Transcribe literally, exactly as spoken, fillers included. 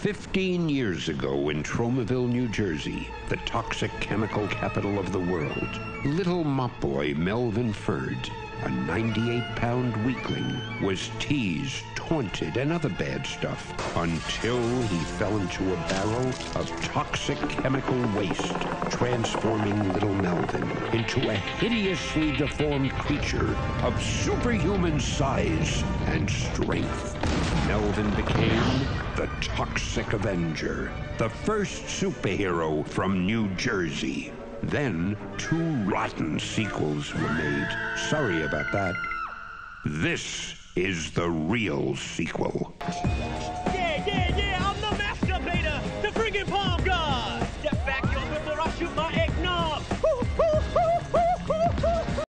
Fifteen years ago in Tromaville, New Jersey, the toxic chemical capital of the world, little mop boy Melvin Ferd, a ninety-eight pound weakling, was teased, taunted, and other bad stuff until he fell into a barrel of toxic chemical waste, transforming little Melvin into a hideously deformed creature of superhuman size and strength. Melvin became the Toxic Avenger, the first superhero from New Jersey. Then, two rotten sequels were made. Sorry about that. This is the real sequel.